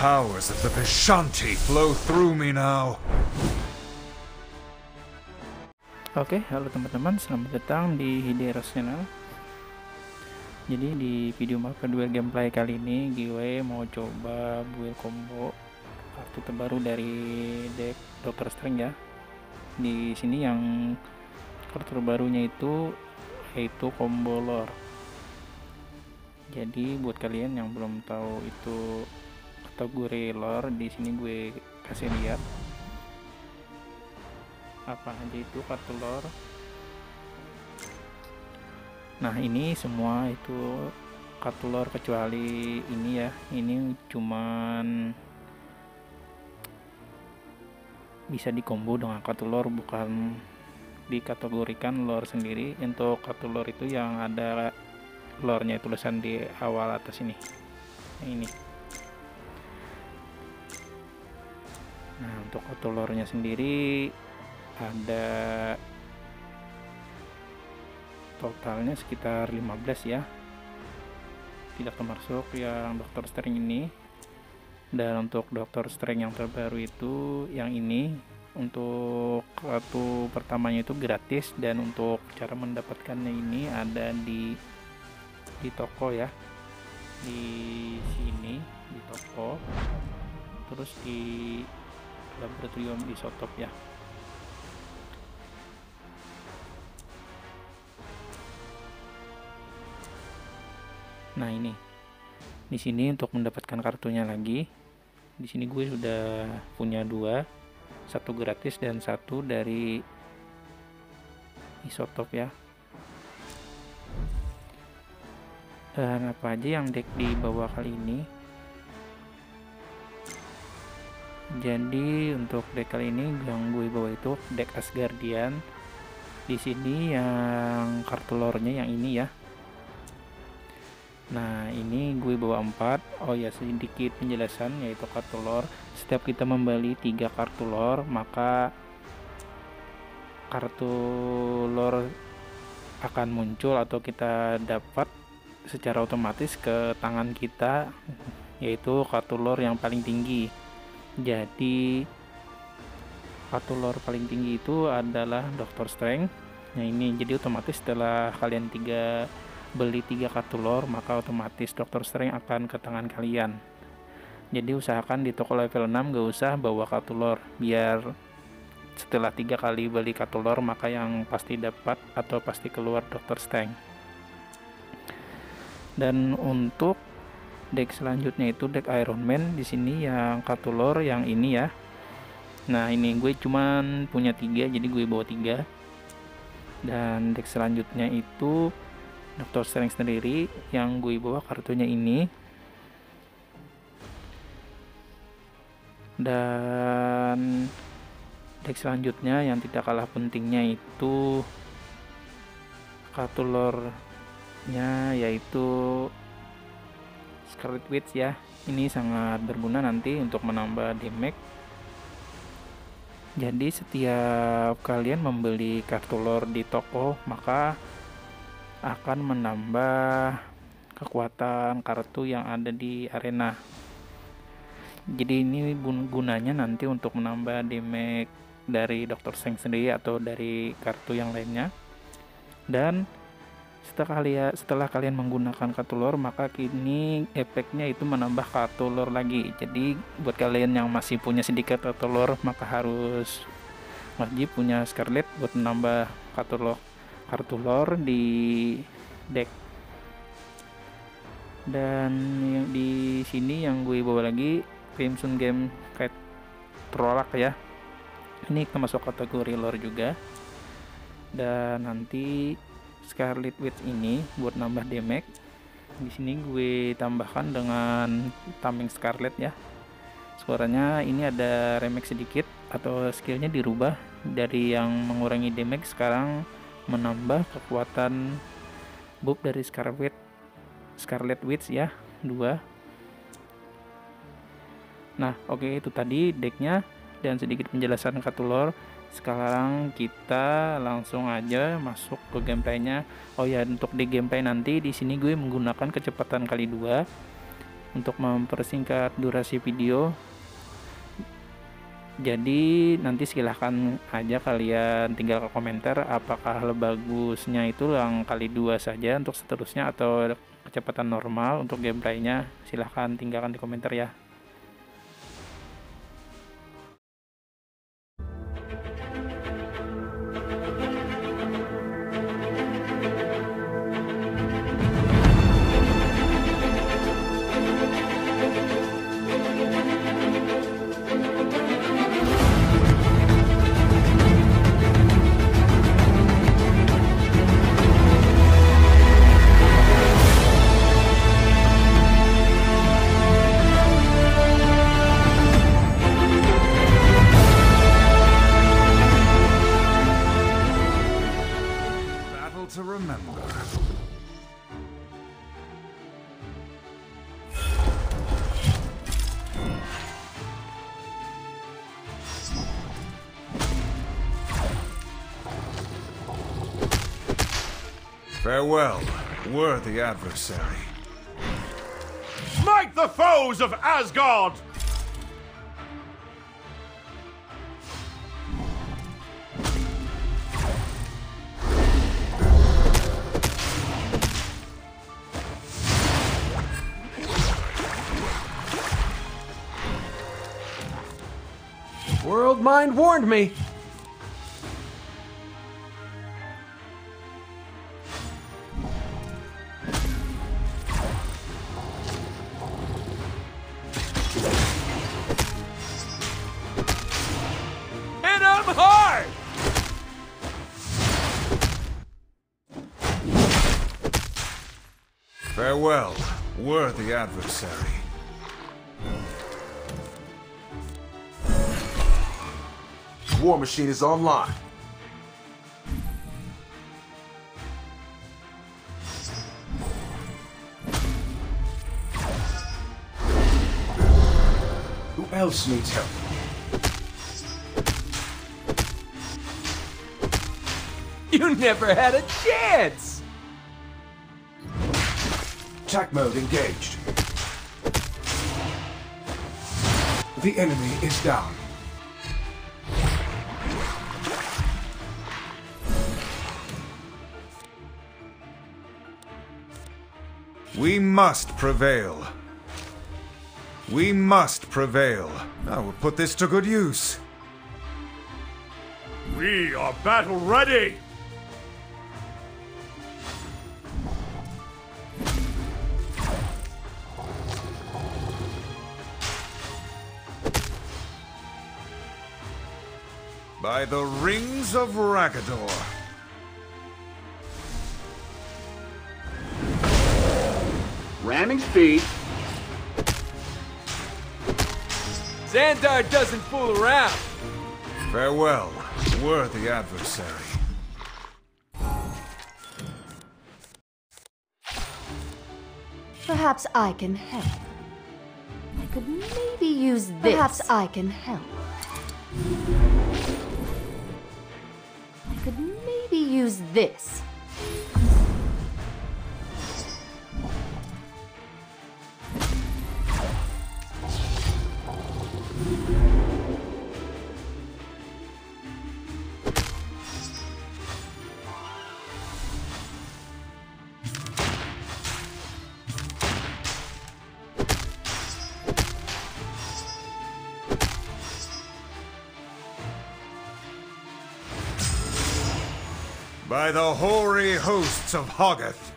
powers of the Vishanti flow through me now. Oke, halo teman-teman, selamat datang di Hiderose Channel. Jadi di video Marvel Duel gameplay kali ini gue mau coba build combo kartu terbaru dari deck Doctor Strange ya. Di sini yang kartu terbarunya itu yaitu combo Lore. Jadi buat kalian yang belum tahu itu kategori Lore, di sini gue kasih lihat apa aja itu kartu Lore. Nah, ini semua itu kartu Lore kecuali ini ya. Ini cuman bisa dikombo dengan kartu Lore, bukan dikategorikan Lore sendiri. Untuk kartu Lore itu yang ada Lore-nya tulisan di awal atas ini. Nah, ini. Nah, untuk auto lore-nya sendiri ada totalnya sekitar 15 ya. Tidak termasuk yang Doctor Strange ini. Dan untuk Doctor Strange yang terbaru itu yang ini, untuk kartu pertamanya itu gratis, dan untuk cara mendapatkannya ini ada di toko ya, di sini di toko, terus di laboratorium isotop ya. Nah, ini di sini untuk mendapatkan kartunya lagi. Di sini gue sudah punya dua, satu gratis dan satu dari isotop ya. Dan apa aja yang deck di bawah kali ini. Jadi untuk deck kali ini yang gue bawa itu deck Asgardian. Di sini yang kartu lore-nya yang ini ya. Nah, ini gue bawa 4. Oh ya, sedikit penjelasan, yaitu kartu lore. Setiap kita membeli 3 kartu lore, maka kartu lore akan muncul atau kita dapat secara otomatis ke tangan kita, yaitu kartu lore yang paling tinggi. Jadi kartu lore paling tinggi itu adalah Doctor Strange. Nah, ini jadi otomatis setelah kalian beli tiga kartu lore, maka otomatis Doctor Strange akan ke tangan kalian. Jadi usahakan di toko level 6 gak usah bawa kartu lore, biar setelah 3 kali beli kartu lore maka yang pasti dapat atau pasti keluar Doctor Strange. Dan untuk deck selanjutnya itu deck Iron Man. Di sini yang kartu lore yang ini ya. Nah, ini gue cuman punya 3, jadi gue bawa 3. Dan deck selanjutnya itu Doctor Strange sendiri, yang gue bawa kartunya ini. Dan deck selanjutnya yang tidak kalah pentingnya itu kartu lore nya yaitu Scarlet Witch ya. Ini sangat berguna nanti untuk menambah damage. Jadi setiap kalian membeli kartu lore di toko, maka akan menambah kekuatan kartu yang ada di arena. Jadi ini gunanya nanti untuk menambah damage dari Doctor Strange sendiri atau dari kartu yang lainnya. Dan setelah kalian menggunakan kartu lore, maka kini efeknya itu menambah kartu lore lagi. Jadi buat kalian yang masih punya sedikit kartu lore, maka harus wajib punya Scarlet buat menambah kartu lore di deck. Dan yang di sini yang gue bawa lagi Crimson Game Cat ya. Ini termasuk kategori lore juga. Dan nanti Scarlet Witch ini buat nambah damage. Di sini gue tambahkan dengan tameng Scarlet ya. Suaranya ini ada remix sedikit atau skillnya dirubah dari yang mengurangi damage sekarang menambah kekuatan buff dari Scarlet Witch ya, 2. Nah, oke, itu tadi decknya dan sedikit penjelasan kartu lore. Sekarang kita langsung aja masuk ke gameplaynya. Oh ya, untuk di gameplay nanti di sini gue menggunakan kecepatan kali 2 untuk mempersingkat durasi video. Jadi nanti silahkan aja kalian tinggal komentar apakah bagusnya itu yang kali 2 saja untuk seterusnya atau kecepatan normal untuk gameplaynya. Silahkan tinggalkan di komentar ya. Farewell, worthy adversary. Smite the foes of Asgard! Worldmind warned me! Farewell, worthy adversary. War Machine is online. Who else needs help? You never had a chance! Attack mode engaged. The enemy is down. We must prevail. We must prevail. I will put this to good use. We are battle ready. By the rings of Ragador. Ramming speed. Xandar doesn't fool around. Farewell, worthy adversary. Perhaps I can help. I could maybe use this. Perhaps I can help. Could maybe use this. By the hoary hosts of Hoggoth.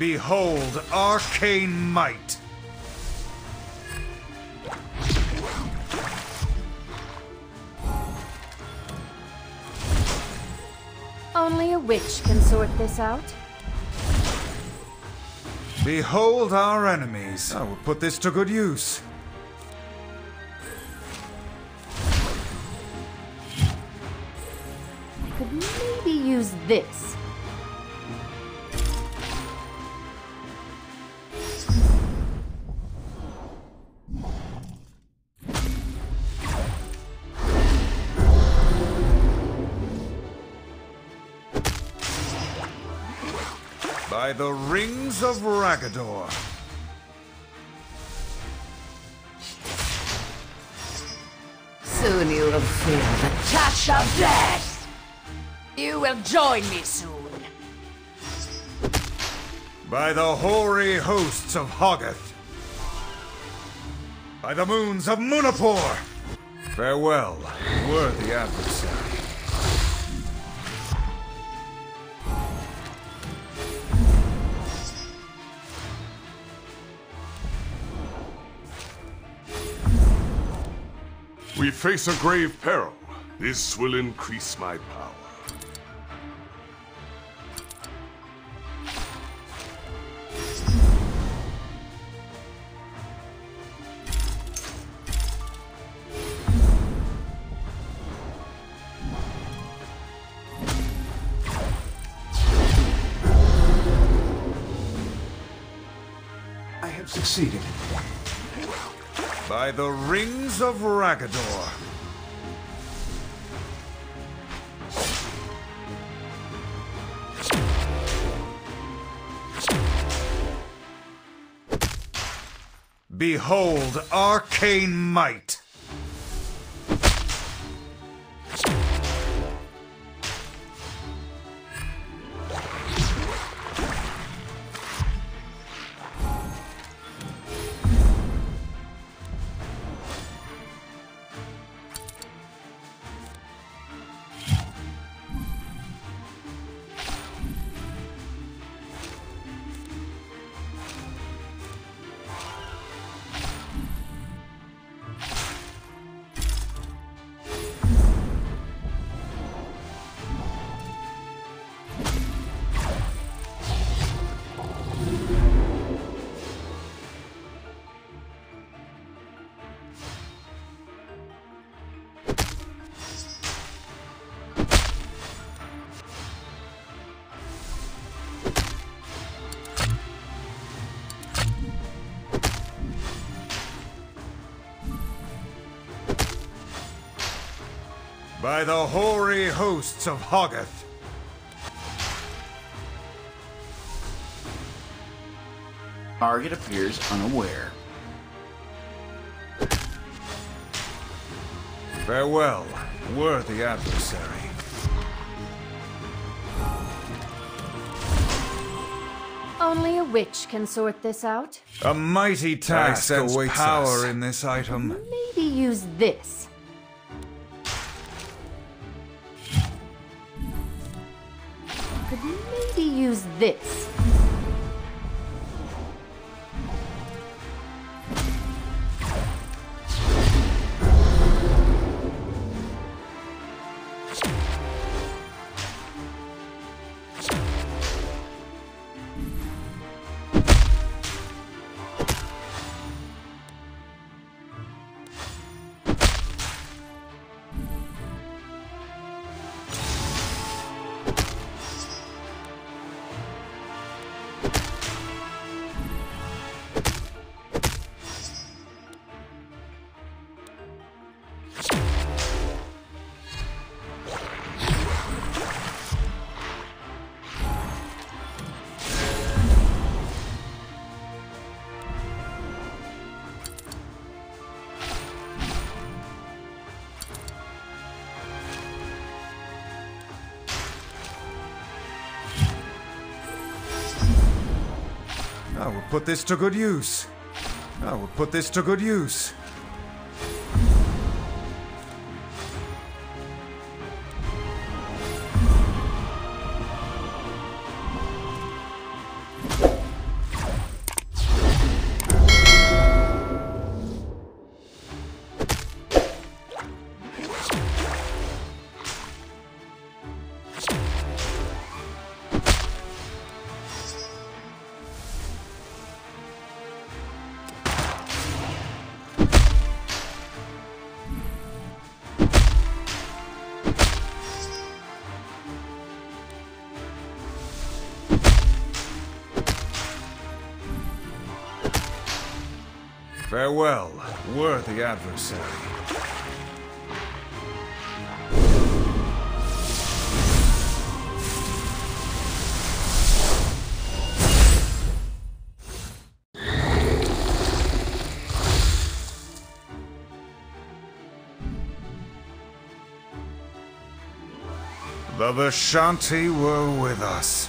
Behold arcane might. Only a witch can sort this out. Behold our enemies. I will put this to good use. I could maybe use this. by the rings of Ragador. Soon you will feel the touch of death! You will join me soon. By the hoary hosts of Hoggoth. By the moons of Munapore. Farewell, worthy adversary. We face a grave peril. This will increase my power. I have succeeded. By the rings of Ragador. Behold arcane might. By the hoary hosts of Hoggoth. Target appears unaware. Farewell, worthy adversary. Only a witch can sort this out. A mighty task awaits us. In this item. Maybe use this. This. I will put this to good use. I will put this to good use. Farewell, worthy adversary. The Vishanti were with us.